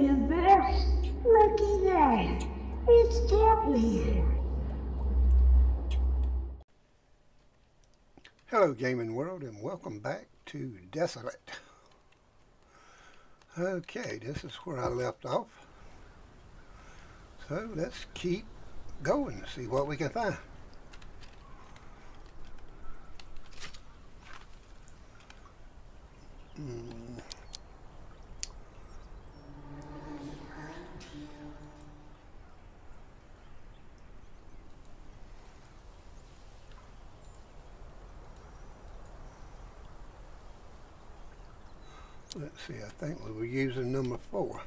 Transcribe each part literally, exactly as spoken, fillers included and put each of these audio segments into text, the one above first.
universe. Looky there. It's deadly. Hello, gaming world, and welcome back to Desolate. Okay, this is where I left off. So let's keep going to see what we can find. Mm. Let's see, I think we were using number four.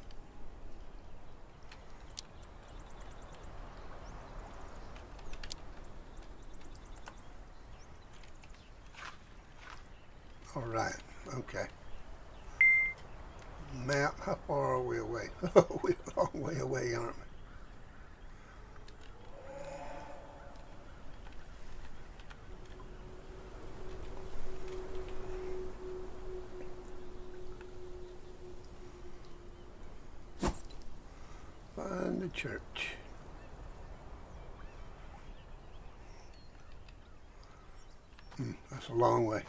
All right, okay. Map, how far are we away? Oh, we're a long way away, aren't we? The church. Hmm, that's a long way.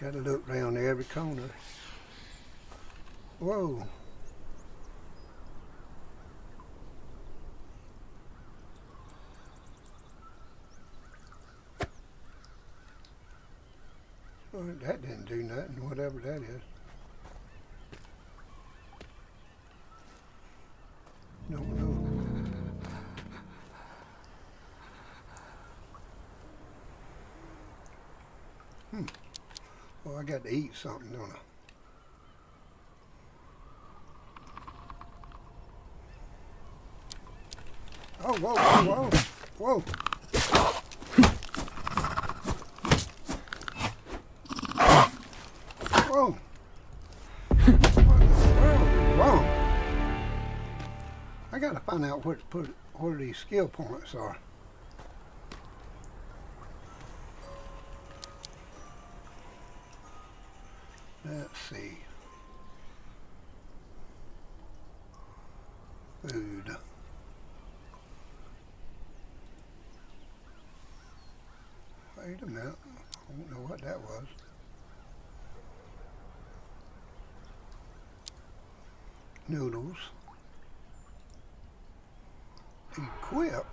Gotta look around every corner. Whoa. That didn't do nothing, whatever that is. No, no. Hmm. Well, I got to eat something, don't I? Oh, whoa, whoa, whoa. Whoa. I gotta find out where to put where these skill points are. Let's see. Food. Wait a minute. I don't know what that was. Noodles. Equip.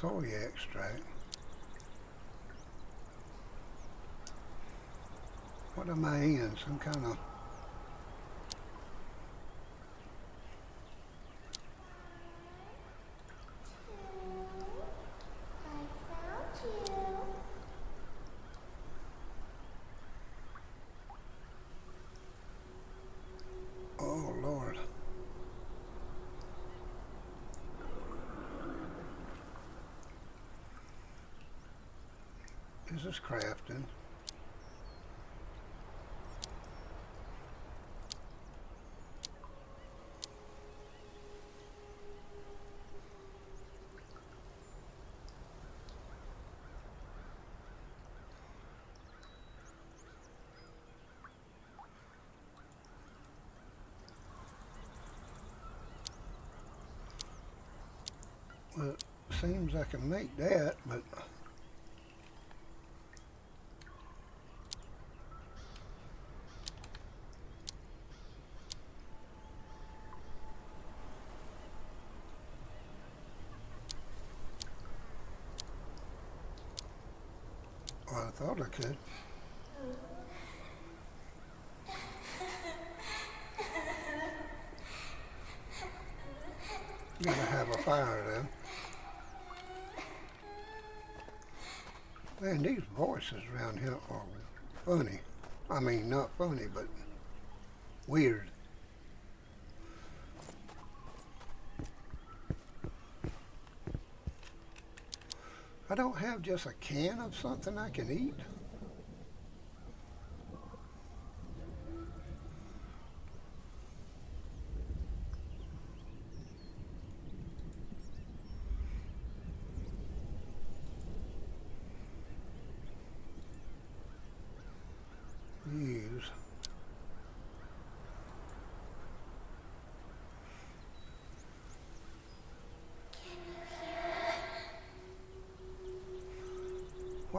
Soy extract. What am I in? Some kind of This is crafting. Well, it seems I can make that, but I thought I could. Gotta have a fire then. Man, these voices around here are funny. I mean, not funny, but weird. I don't have just a can of something I can eat.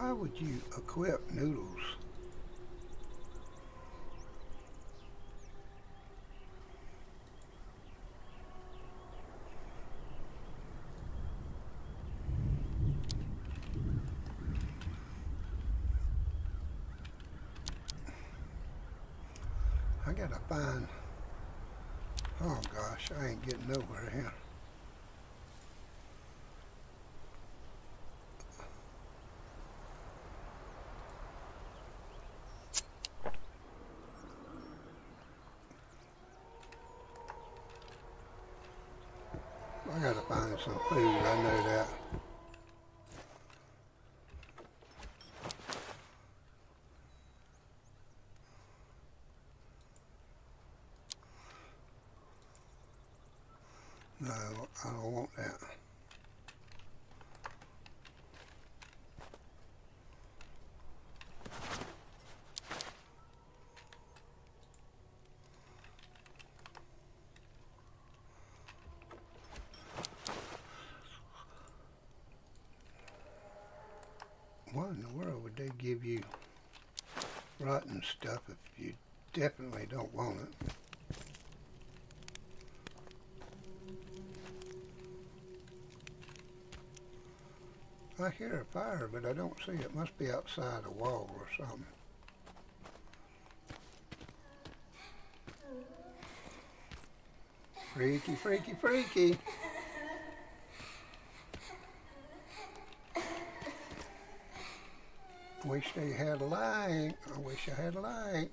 why would you equip noodles? I gotta find, oh gosh, I ain't getting nowhere here. I gotta find some food, I know that. No, I don't want that. Why in the world would they give you rotten stuff if you definitely don't want it? I hear a fire, but I don't see it. It must be outside a wall or something. Freaky, freaky, freaky. Wish they had a light. I wish I had a light.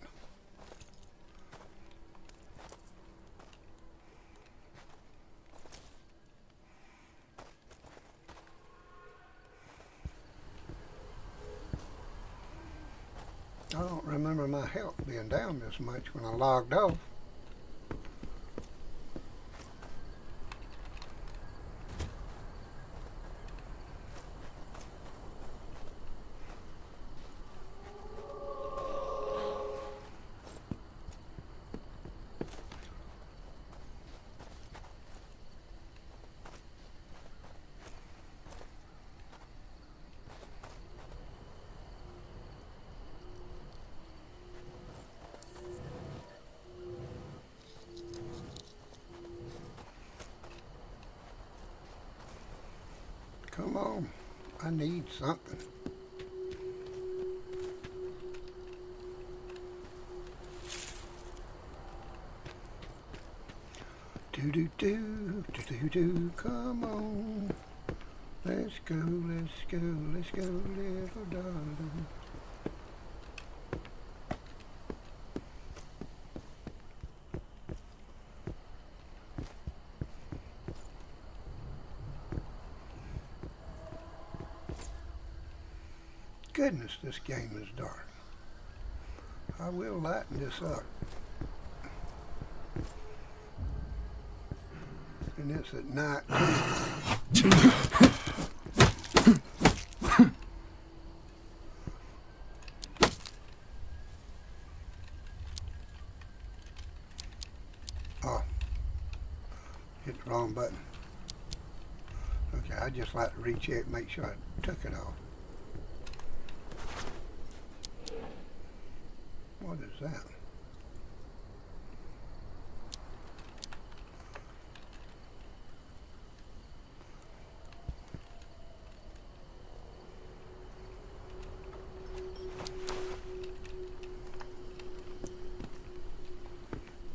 I don't remember my health being down this much when I logged off. Come on, I need something. Do do do do do do. Come on, let's go, let's go, let's go, little darling. Goodness, this game is dark. I will lighten this up. And it's at night. Oh, hit the wrong button. Okay, I just like to recheck, make sure I took it off. What is that?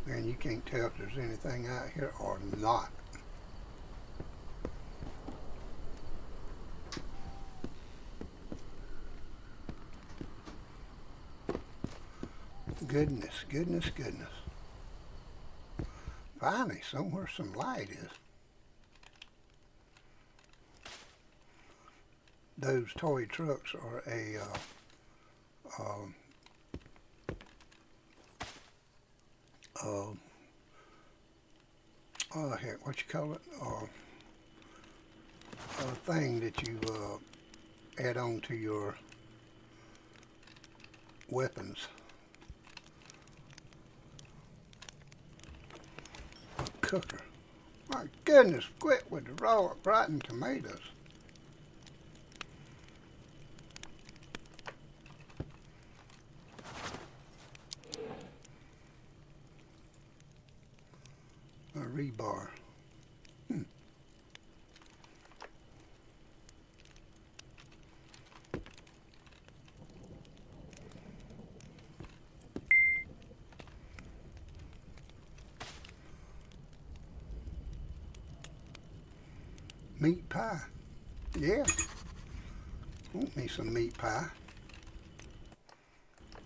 Man, you can't tell if there's anything out here or not. Goodness, goodness, goodness. Finally, somewhere some light is. Those toy trucks are a uh, um, um, oh heck, what you call it? Uh, a thing that you uh, add on to your weapons. Cooker. My goodness, quit with the raw rotten tomatoes. rebar. Hmm. Meat pie. Yeah. Want me some meat pie.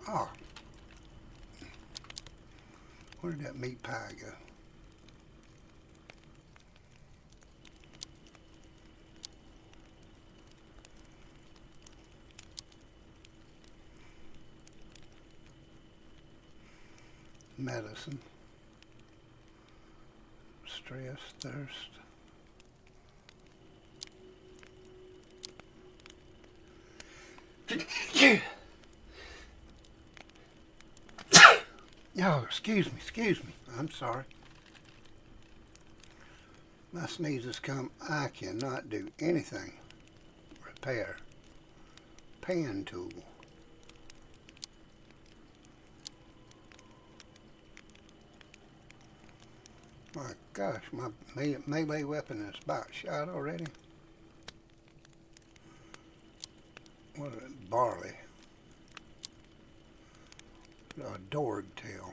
Oh. Where did that meat pie go? Medicine. Stress, thirst. Oh, excuse me, excuse me. I'm sorry. My sneezes come. I cannot do anything. Repair. Pan tool. My gosh, my me melee weapon is about shot already. What is it? Barley. A dorg tail.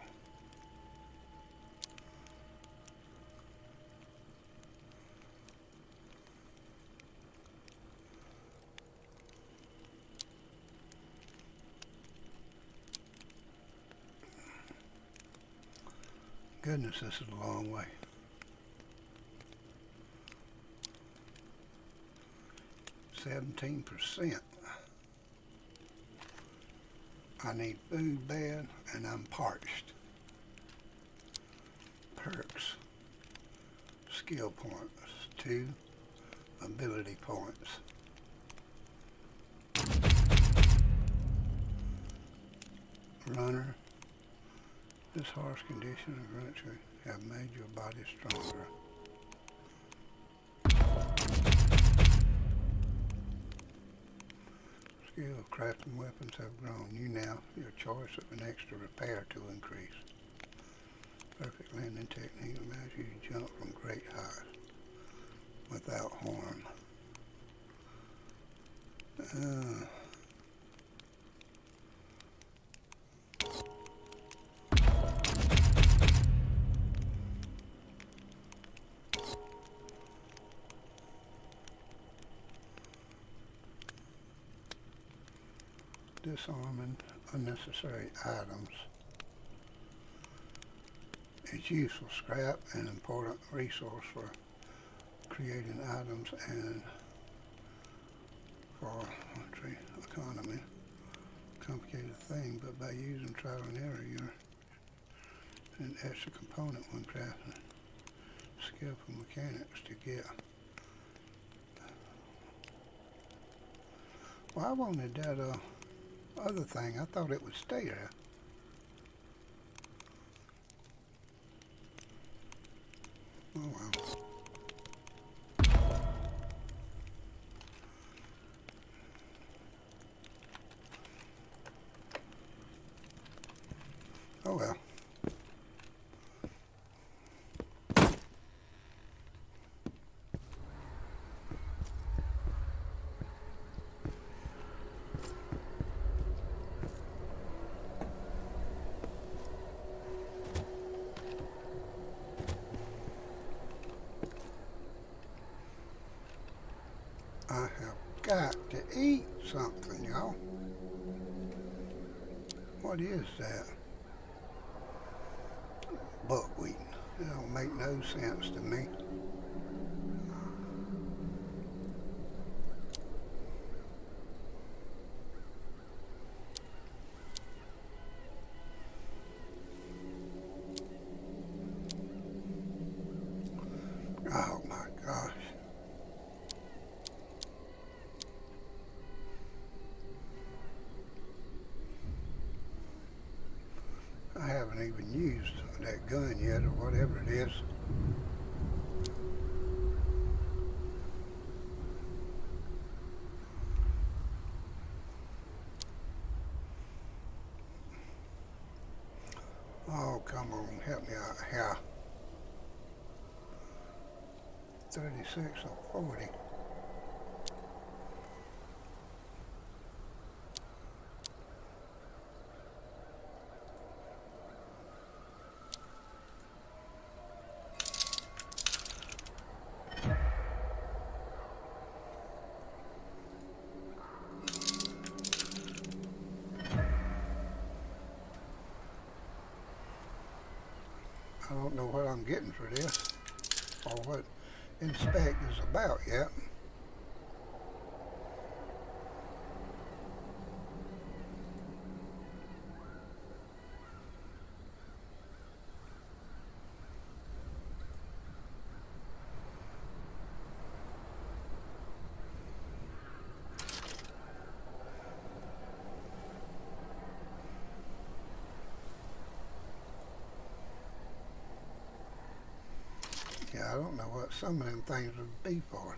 Goodness, this is a long way. Seventeen percent. I need food bad, and I'm parched. Perks. Skill points. Two. Ability points. Runner. This harsh condition of running have made your body stronger. Skill of crafting weapons have grown. You now your choice of an extra repair to increase. Perfect landing technique allows you to jump from great heights without harm. Uh, Disarming unnecessary items is useful scrap and important resource for creating items and for economy. Complicated thing, but by using trial and error, you're an extra component when crafting skillful mechanics to get. Well, I wanted that. Uh, Other thing, I thought it would stay there. Oh wow. Oh well. Got to eat something, y'all. What is that? Buckwheat. It don't make no sense to me. Even used that gun yet or whatever it is. Oh, come on, help me out here. thirty-six or forty. I don't know what I'm getting for this, or what Inspect is about yet. I don't know what some of them things would be for.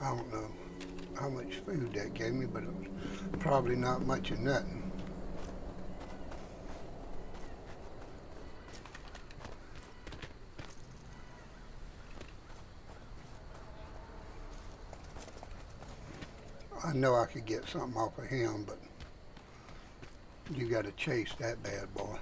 I don't know how much food that gave me, but it was probably not much of nothing. I know I could get something off of him, but you got to chase that bad boy.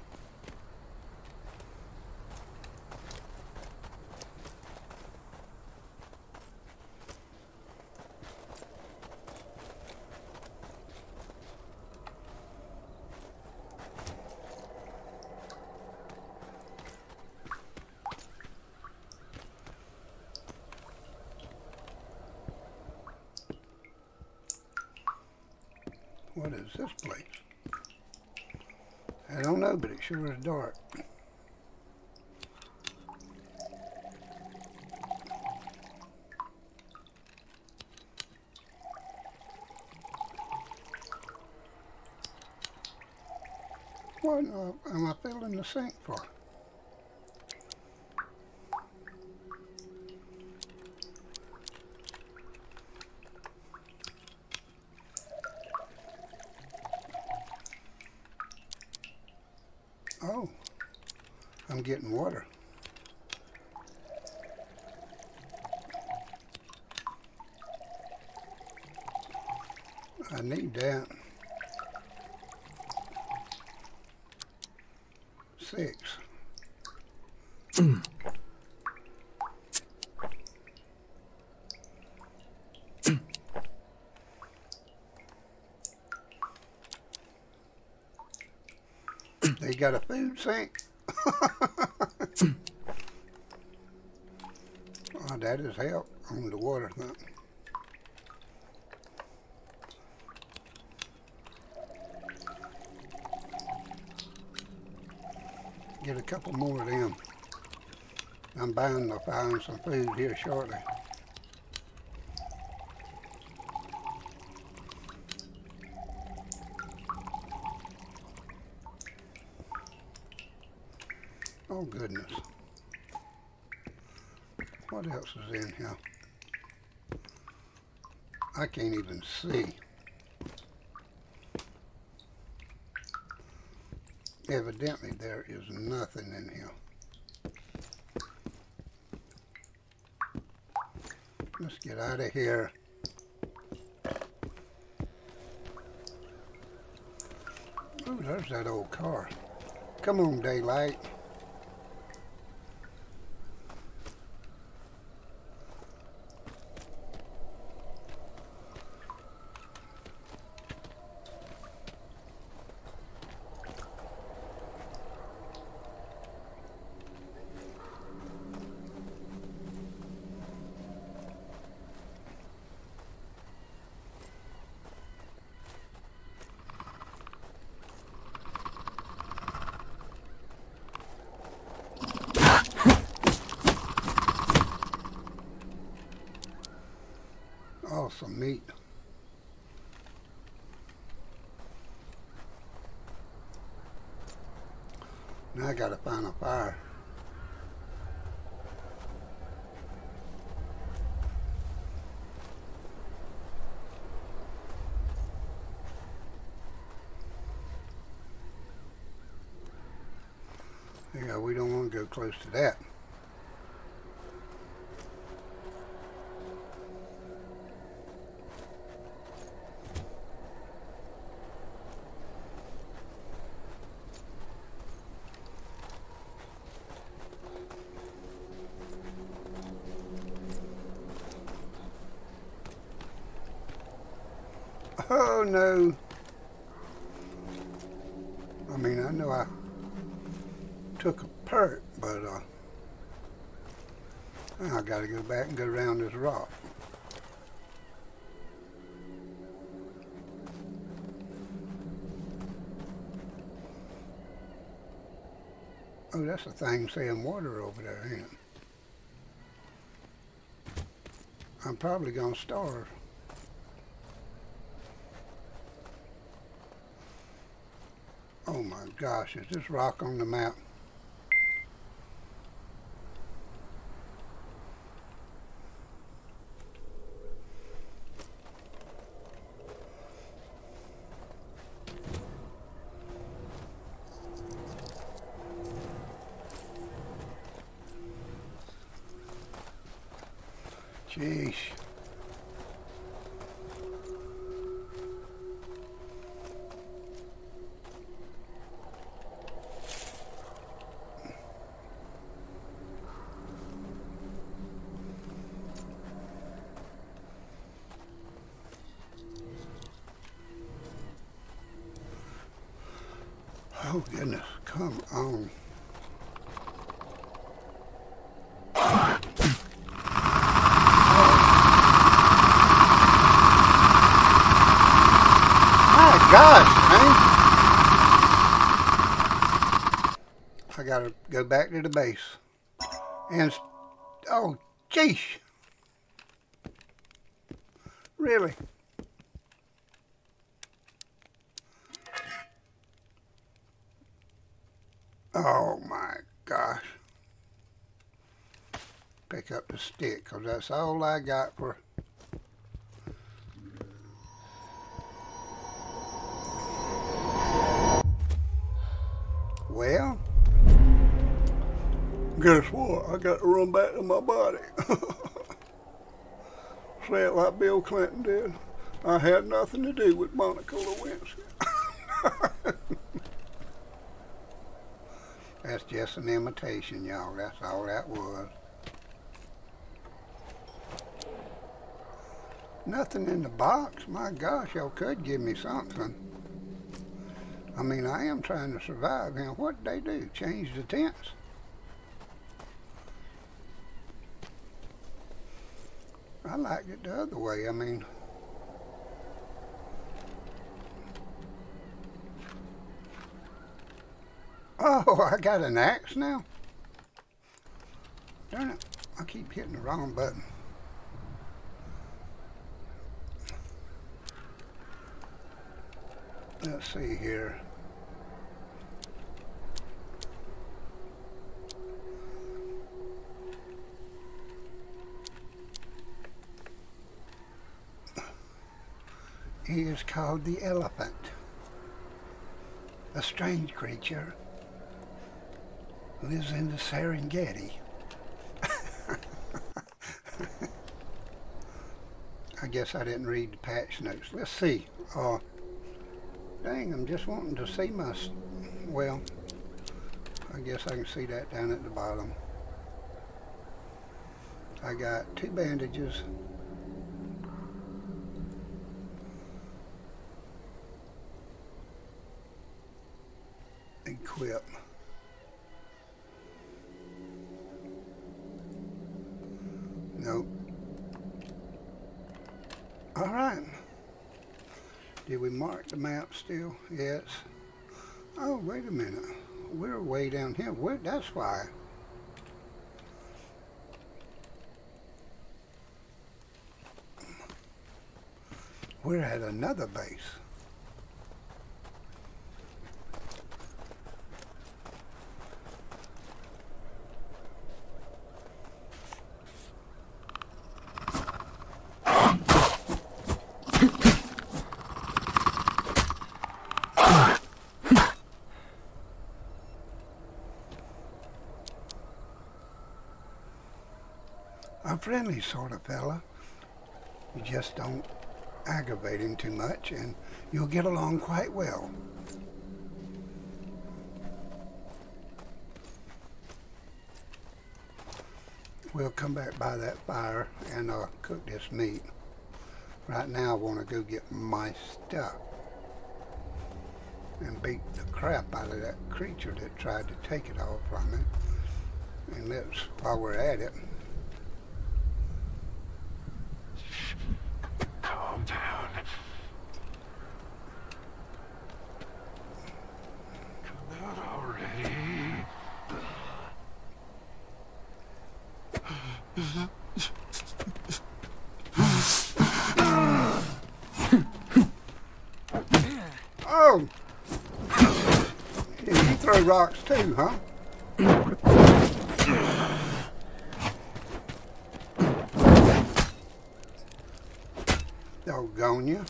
What is this place? I don't know, but it sure is dark. What am I filling the sink for? Oh, I'm getting water. I need that. Six. Mm. They got a food sink. Oh, that is help on the water thing. Get a couple more of them. I'm bound to find some food here shortly. Oh, goodness. What else is in here? I can't even see. Evidently, there is nothing in here. Let's get out of here. Oh, there's that old car. Come on, daylight. Now I gotta find a fire. Yeah, we don't want to go close to that. Oh no! I mean, I know I took a part, but uh, I gotta go back and go around this rock. Oh, that's the thing saying water over there, ain't it? I'm probably gonna starve. Oh my gosh, is this rock on the map? Jeez. Oh goodness, come on. Gosh, man. I gotta go back to the base. And, oh, jeez. Really? Oh, my gosh. Pick up the stick, because that's all I got for... Well, guess what? I got to run back to my body. Say it like Bill Clinton did. I had nothing to do with Monica Lewinsky. That's just an imitation, y'all. That's all that was. Nothing in the box. My gosh, y'all could give me something. I mean, I am trying to survive. Now, what did they do? Change the tents? I liked it the other way. I mean, oh, I got an axe now? Darn it, I keep hitting the wrong button. Let's see here. He is called the elephant, a strange creature, lives in the Serengeti. I guess I didn't read the patch notes. Let's see. Uh, Dang, I'm just wanting to see my, well, I guess I can see that down at the bottom. I got two bandages. Equip. Nope. All right. Did we mark the map still? Yes. Oh, wait a minute. We're way down here. We're, that's why. We're at another base. friendly sort of fella. You just don't aggravate him too much, and you'll get along quite well. We'll come back by that fire and uh, cook this meat. Right now I want to go get my stuff and beat the crap out of that creature that tried to take it all from me. And let's, while we're at it, calm down. Come out already. Oh, you throw rocks too, huh? Doggone you.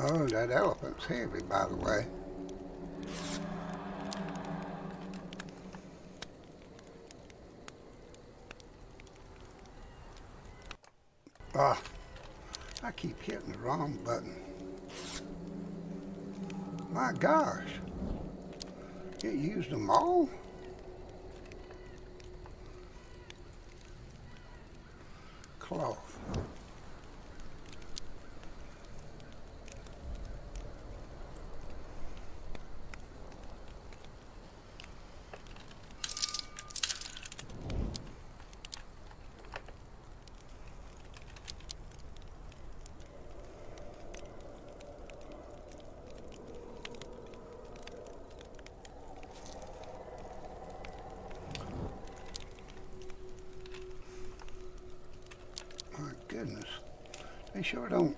Oh, that elephant's heavy, by the way. Ah, I keep hitting the wrong button. My gosh. You used them all? Cloth. Goodness, they sure don't.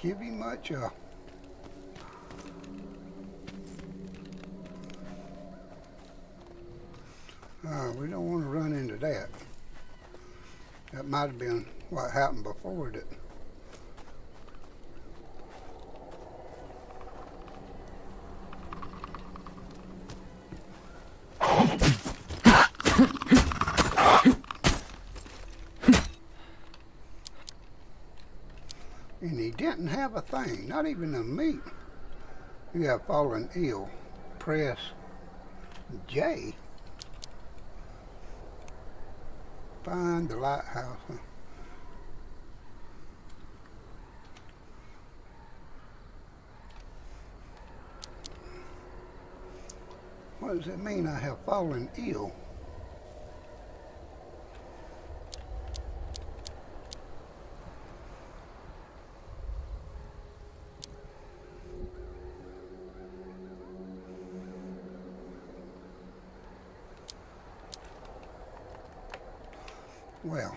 Give him much uh uh we don't want to run into that. That might have been what happened before that. Didn't have a thing, not even a meat. You have fallen ill. Press J. Find the lighthouse. What does it mean, I have fallen ill? Well,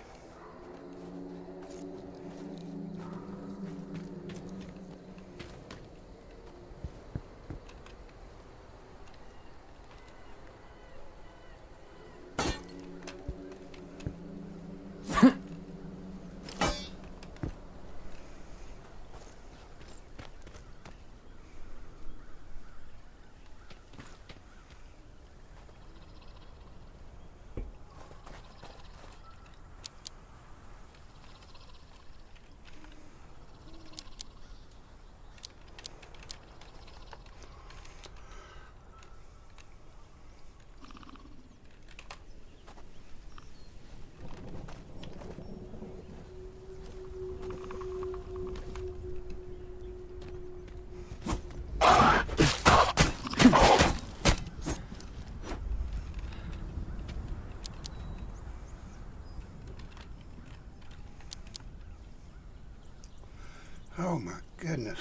oh my goodness.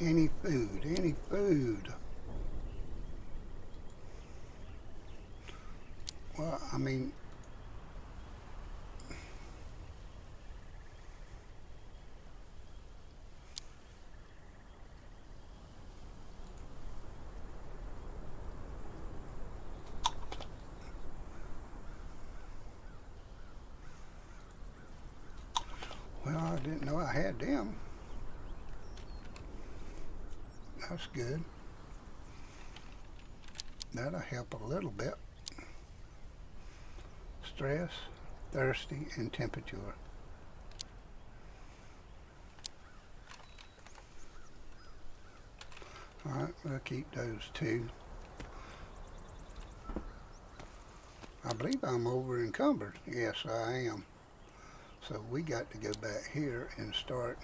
Any food, any food. Well, I mean, Goddamn. That's good. That'll help a little bit. Stress, thirsty, and temperature. Alright, we'll keep those two. I believe I'm over encumbered. Yes, I am. So we got to go back here and start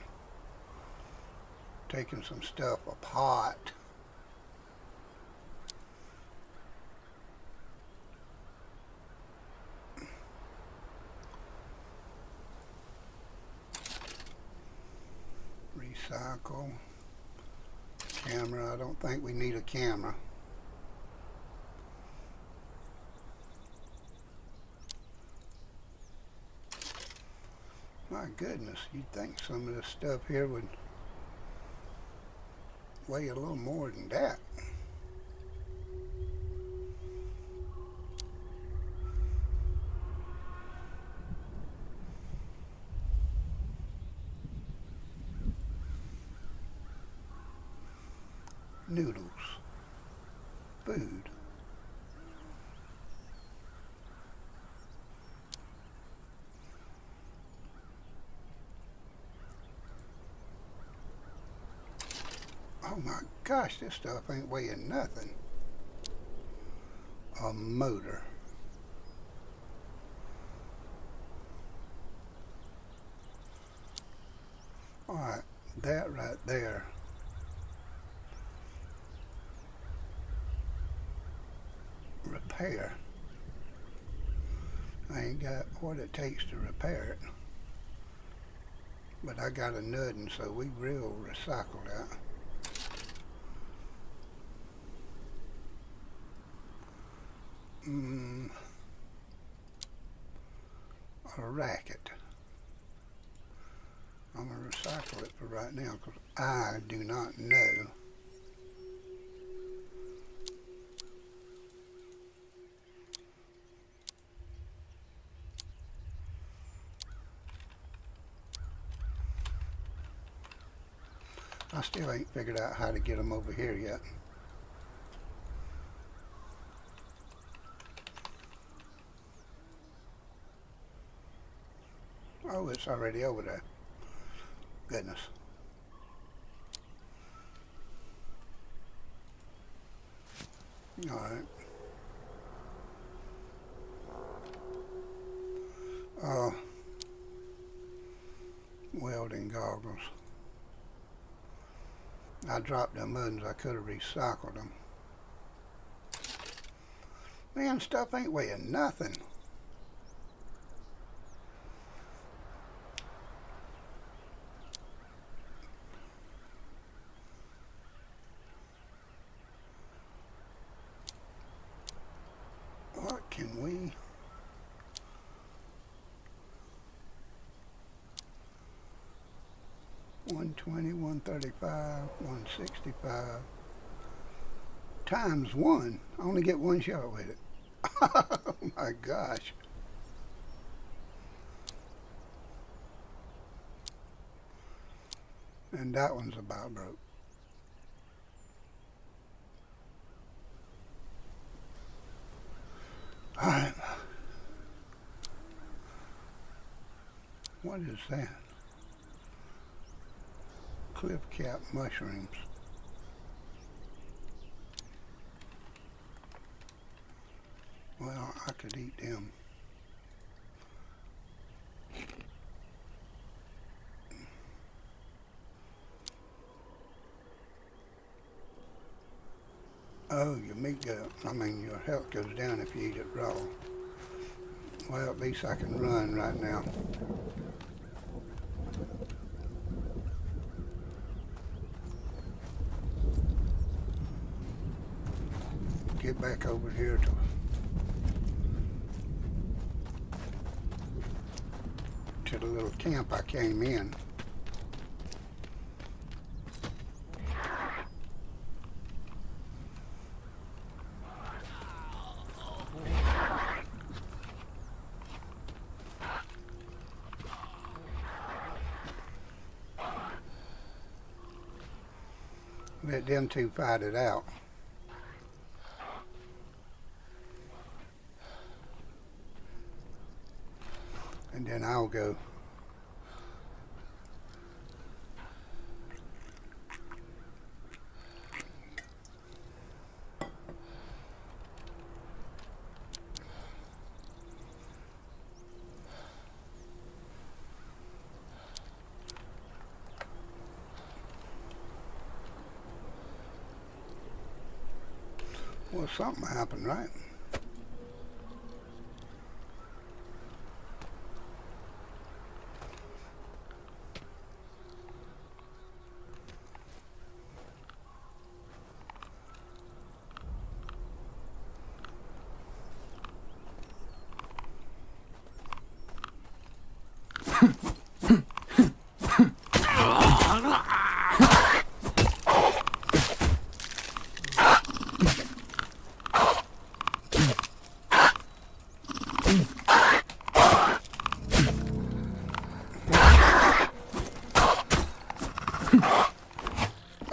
taking some stuff apart. Recycle. Camera. I don't think we need a camera. My goodness, you'd think some of this stuff here would weigh a little more than that. Noodles, food. Oh my gosh, this stuff ain't weighing nothing. A motor. All right, that right there. Repair. I ain't got what it takes to repair it, but I got a nuddin', so we will recycle that. Mm, a racket. I'm gonna recycle it for right now because I do not know. I still ain't figured out how to get them over here yet. Oh, it's already over there. Goodness. All right. Uh, welding goggles. I dropped them ones. I could have recycled them. Man, stuff ain't weighing nothing. What can we... one twenty, one thirty-five, one sixty-five, times one. I only get one shot with it. Oh my gosh. And that one's about broke. All right. What is that? Cliff cap mushrooms. Well, I could eat them. Oh, your meat goes, I mean your health goes down if you eat it raw. Well, at least I can run right now. Get back over here to to the little camp I came in. Let them two fight it out. And then I'll go. Well, something happened, right?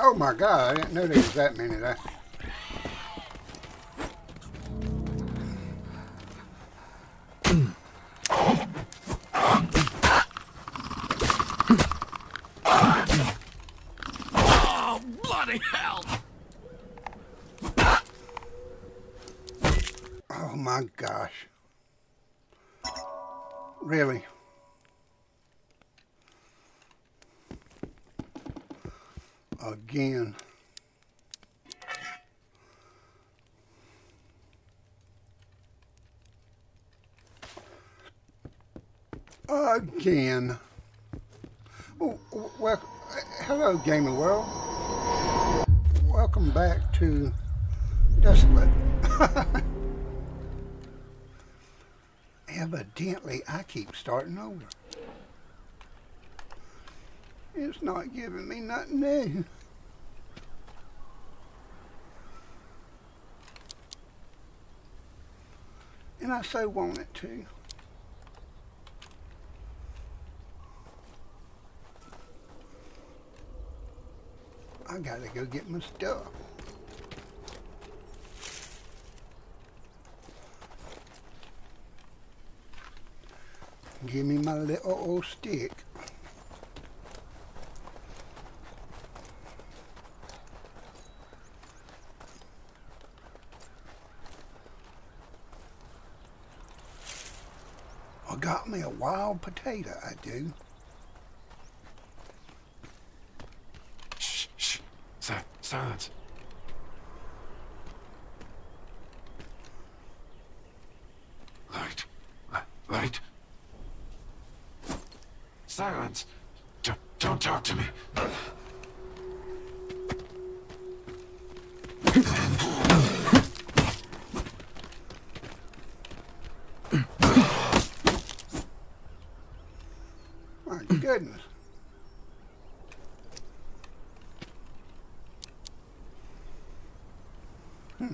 Oh my God, I didn't know there was that many of that. Oh, bloody hell! Oh my gosh. Really? Again. Again. Oh, well, hello, gaming world. Welcome back to Desolate. Evidently, I keep starting over. It's not giving me nothing new. And I so want it to. I gotta go get my stuff. Give me my little old stick. Got me a wild potato, I do. Shh, shh, si silence. Light, light, light. Silence. Don't, don't talk to me. Goodness. Hmm.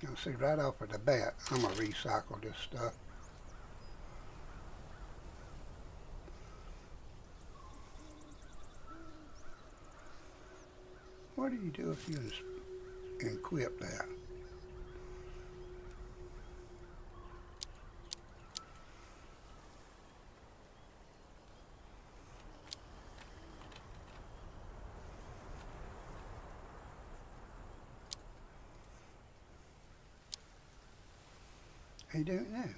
You'll see right off of the bat, I'm going to recycle this stuff. What do you do if you just equip that? I don't know.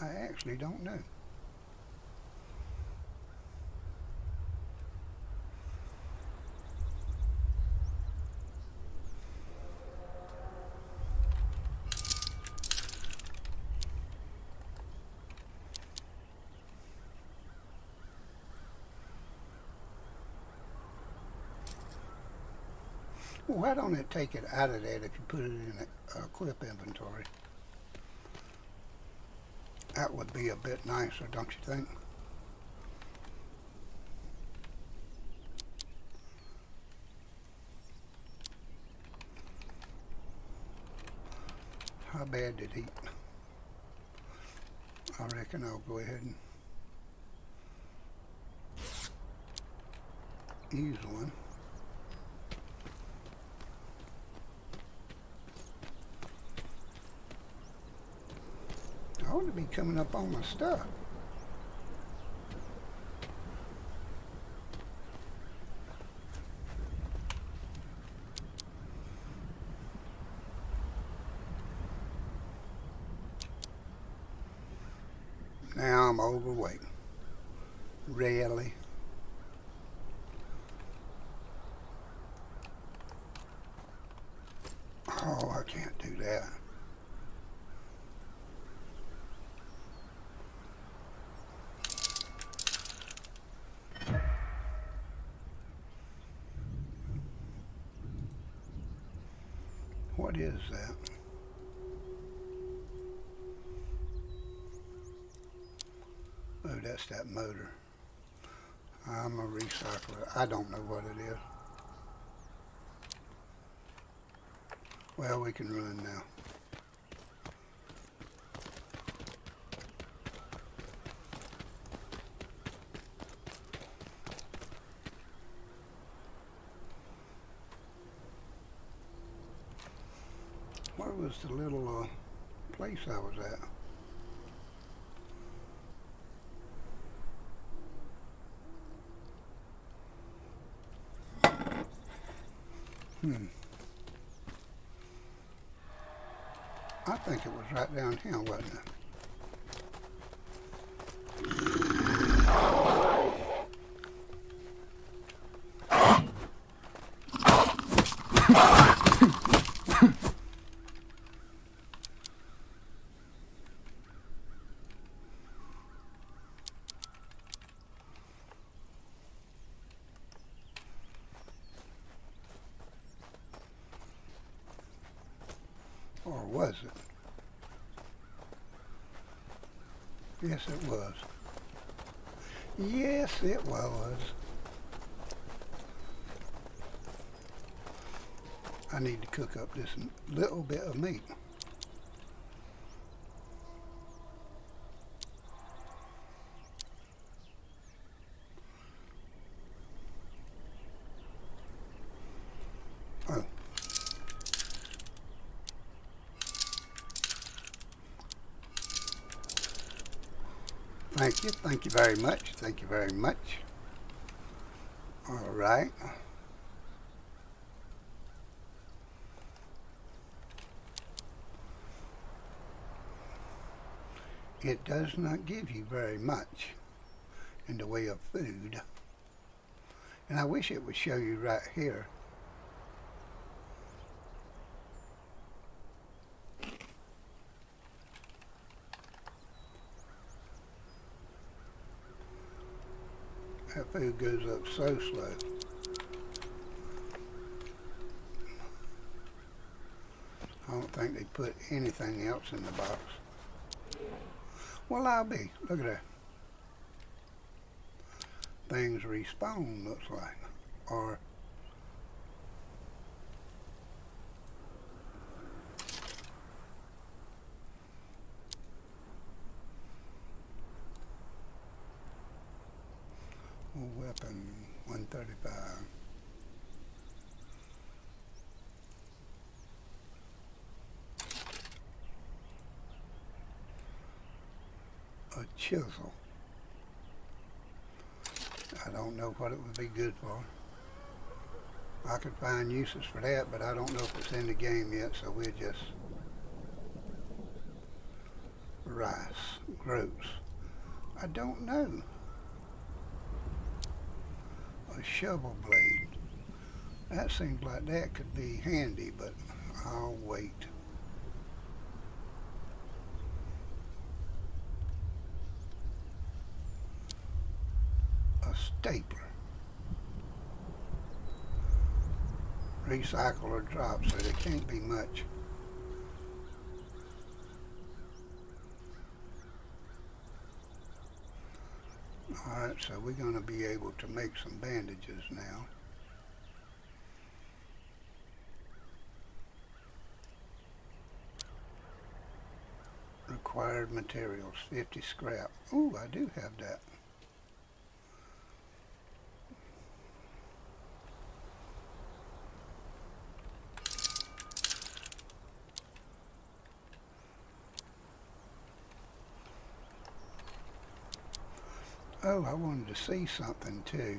I actually don't know. Well, why don't it take it out of that if you put it in a clip inventory? That would be a bit nicer, don't you think? How bad did he? I reckon I'll go ahead and use one. I ought to be coming up on my stuff. Now I'm overweight. Really? Oh, I can't do that. What is that? Oh, that's that motor. I'm a recycler. I don't know what it is. Well, we can run now. Where was the little uh, place I was at? Hmm. I think it was right down here, wasn't it? Or was it? Yes, it was. Yes, it was. I need to cook up this little bit of meat. Thank you, thank you very much, thank you very much. All right. It does not give you very much in the way of food. And I wish it would show you right here. That food goes up so slow. I don't think they put anything else in the box. Well, I'll be. Look at that. Things respawn, looks like. Or... weapon one thirty-five. A chisel. I don't know what it would be good for. I could find uses for that, but I don't know if it's in the game yet, so we'll just... rice, groats. I don't know. A shovel blade. That seems like that could be handy, but I'll wait. A stapler. Recycle or drop, so there can't be much. Alright, so we're going to be able to make some bandages now. Required materials, fifty scrap. Ooh, I do have that. oh, I wanted to see something too.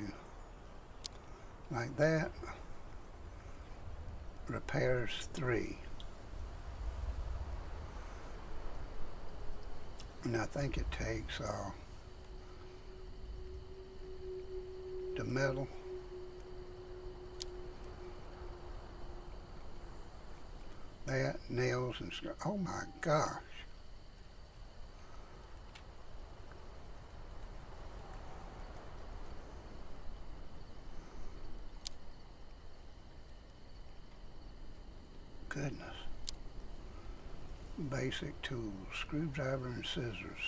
Like that. Repairs three. And I think it takes uh, the metal. That, nails and stuff. Oh my gosh. Goodness. Basic tools, screwdriver and scissors.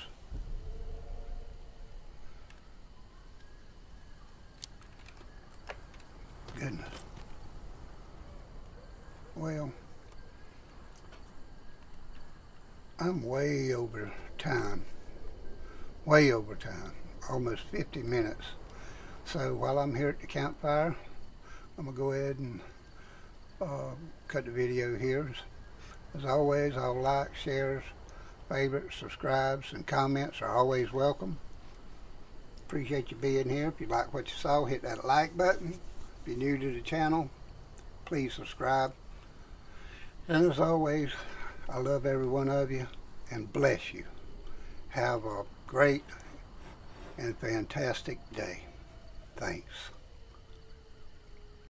Goodness. Well, I'm way over time, way over time, almost fifty minutes. So while I'm here at the campfire, I'm going to go ahead and uh, cut the video here. As always, all likes, shares, favorites, subscribes, and comments are always welcome. Appreciate you being here. If you like what you saw, hit that like button. If you're new to the channel, please subscribe. And as always, I love every one of you and bless you. Have a great and fantastic day. Thanks.